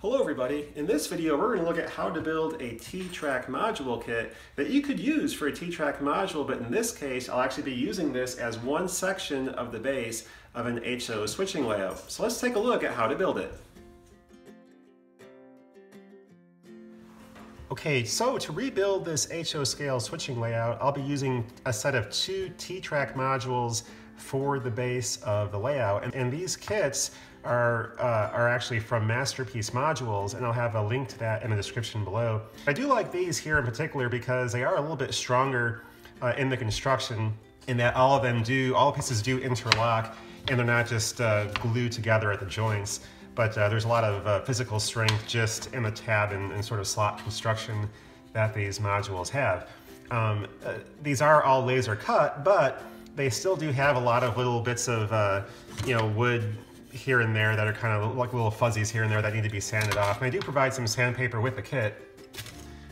Hello everybody, in this video we're going to look at how to build a T-Trak module kit that you could use for a T-Trak module, but in this case I'll actually be using this as one section of the base of an HO switching layout. So let's take a look at how to build it. Okay, so to rebuild this HO scale switching layout, I'll be using a set of two T-Trak modules for the base of the layout, and these kits are actually from Masterpiece Modules, and I'll have a link to that in the description below. I do like these here in particular because they are a little bit stronger in the construction, in that all pieces do interlock, and they're not just glued together at the joints. But there's a lot of physical strength just in the tab and sort of slot construction that these modules have. These are all laser cut, but they still do have a lot of little bits of wood here and there that are kind of like little fuzzies here and there that need to be sanded off. And I do provide some sandpaper with the kit.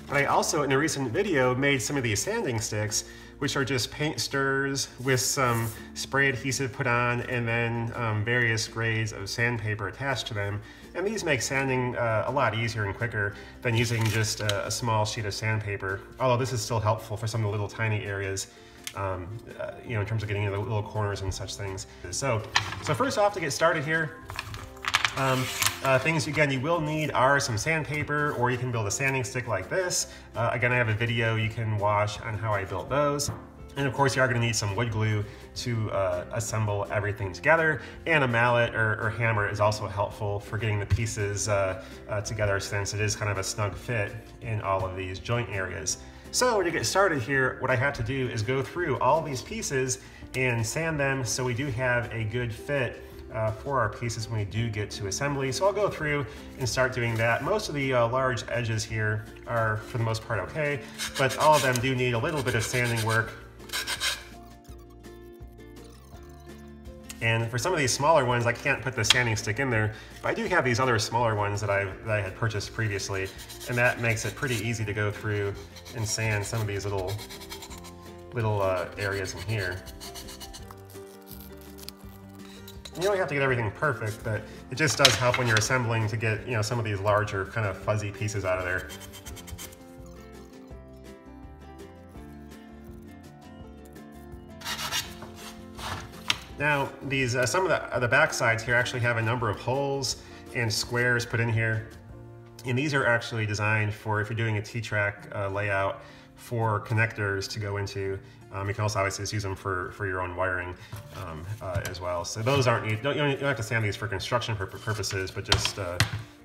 But I also, in a recent video, made some of these sanding sticks, which are just paint stirrers with some spray adhesive put on and then various grades of sandpaper attached to them. And these make sanding a lot easier and quicker than using just a small sheet of sandpaper. Although this is still helpful for some of the little tiny areas, in terms of getting into the little corners and such things. So first off, to get started here, things again you will need are some sandpaper, or you can build a sanding stick like this. Again, I have a video you can watch on how I built those. And of course you are going to need some wood glue to assemble everything together, and a mallet or hammer is also helpful for getting the pieces together, since it is kind of a snug fit in all of these joint areas. So to get started here, what I have to do is go through all these pieces and sand them so we do have a good fit for our pieces when we do get to assembly. So I'll go through and start doing that. Most of the large edges here are, for the most part, okay, but all of them do need a little bit of sanding work. And for some of these smaller ones, I can't put the sanding stick in there, but I do have these other smaller ones that I had purchased previously, and that makes it pretty easy to go through and sand some of these little areas in here. You don't have to get everything perfect, but it just does help when you're assembling to get, some of these larger kind of fuzzy pieces out of there. Now, these some of the back sides here actually have a number of holes and squares put in here. And these are actually designed for if you're doing a T-Trak layout for connectors to go into. You can also obviously just use them for your own wiring as well. So those aren't, you don't have to sand these for construction purposes, but just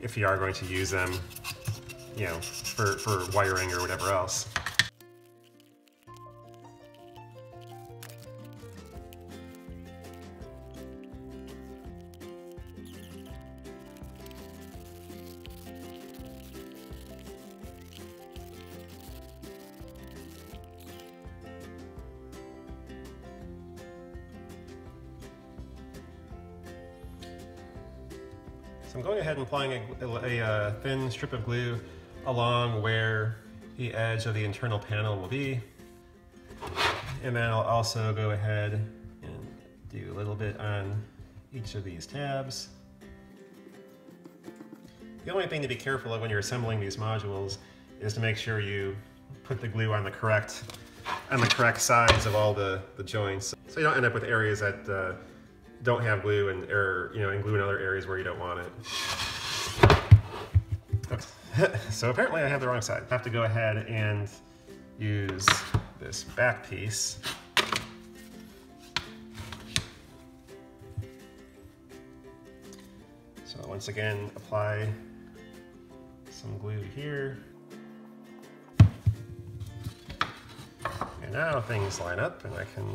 if you are going to use them, for wiring or whatever else. So I'm going ahead and applying a thin strip of glue along where the edge of the internal panel will be. And then I'll also go ahead and do a little bit on each of these tabs. The only thing to be careful of when you're assembling these modules is to make sure you put the glue on the correct sides of all the joints, so you don't end up with areas that don't have glue, and glue in other areas where you don't want it. So apparently I have the wrong side. I have to go ahead and use this back piece. So once again, apply some glue here. And now things line up and I can...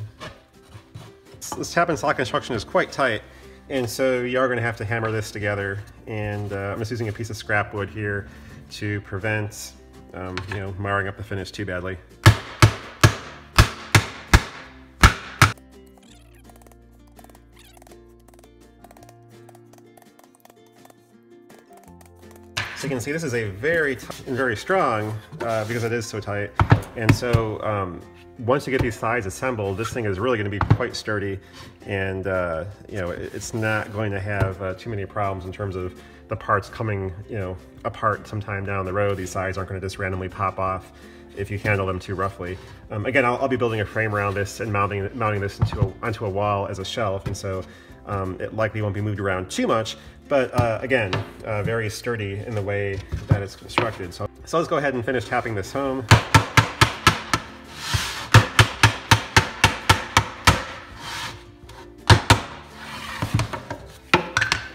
This tab and slot construction is quite tight, and so you are going to have to hammer this together, and I'm just using a piece of scrap wood here to prevent marring up the finish too badly. So you can see this is a very tight and very strong because it is so tight, and so once you get these sides assembled, this thing is really going to be quite sturdy, and it's not going to have too many problems in terms of the parts coming, you know, apart sometime down the road. These sides aren't going to just randomly pop off if you handle them too roughly. Again, I'll be building a frame around this and mounting this onto a wall as a shelf, and so it likely won't be moved around too much, but again, very sturdy in the way that it's constructed. So let's go ahead and finish tapping this home.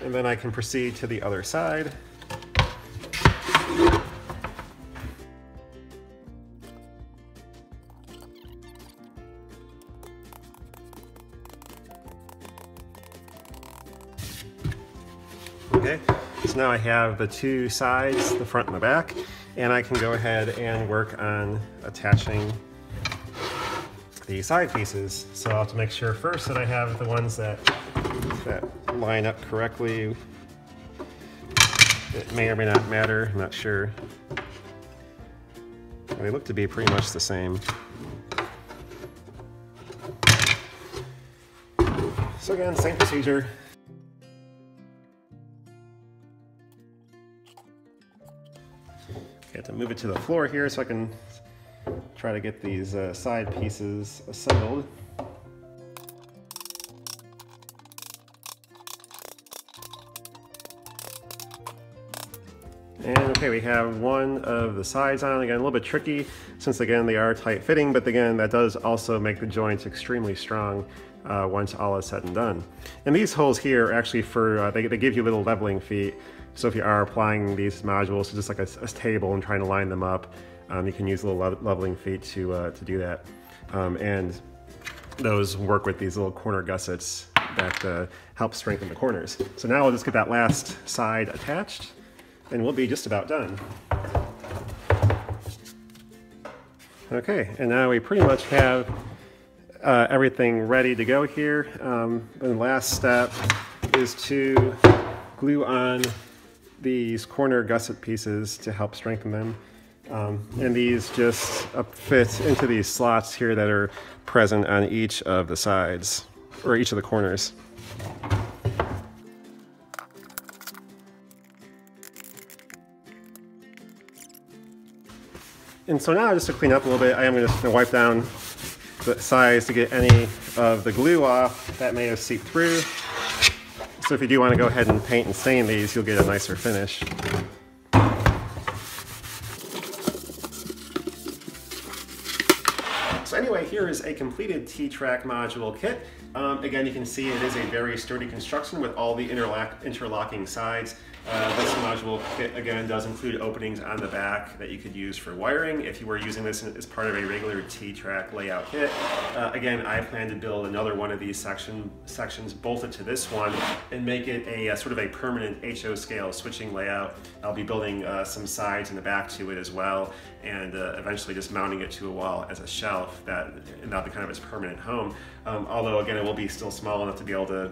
And then I can proceed to the other side. Okay, so now I have the two sides, the front and the back, and I can go ahead and work on attaching the side pieces. So I'll have to make sure first that I have the ones that line up correctly. It may or may not matter, I'm not sure. They look to be pretty much the same. So again, same procedure. I have to move it to the floor here so I can try to get these side pieces assembled. And okay, we have one of the sides on. Again, a little bit tricky since, again, they are tight fitting, but again, that does also make the joints extremely strong once all is said and done. And these holes here are actually for, they give you little leveling feet. So if you are applying these modules to just like a table and trying to line them up, you can use little leveling feet to do that. And those work with these little corner gussets that help strengthen the corners. So now we'll just get that last side attached and we'll be just about done. Okay, and now we pretty much have everything ready to go here. And the last step is to glue on these corner gusset pieces to help strengthen them. And these just fit into these slots here that are present on each of the sides, or each of the corners. And so now, just to clean up a little bit, I am just going to wipe down the sides to get any of the glue off that may have seeped through. So if you do want to go ahead and paint and stain these, you'll get a nicer finish. So anyway, here is a completed T-Trak module kit. Again, you can see it is a very sturdy construction with all the interlocking sides. This module kit, again, does include openings on the back that you could use for wiring if you were using this as part of a regular T-Trak layout kit. Again, I plan to build another one of these sections bolted to this one and make it a sort of a permanent HO scale switching layout. I'll be building some sides in the back to it as well, and eventually just mounting it to a wall as a shelf, and that'll be kind of its permanent home. Although, again, it will be still small enough to be able to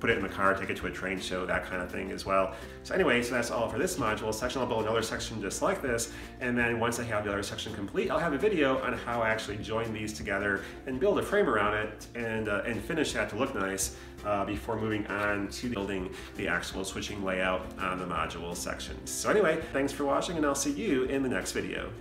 put it in the car, take it to a train show, that kind of thing as well. So anyway, so that's all for this module section. I'll build another section just like this, and then once I have the other section complete, I'll have a video on how I actually join these together and build a frame around it and finish that to look nice before moving on to building the actual switching layout on the module sections. So anyway, thanks for watching, and I'll see you in the next video.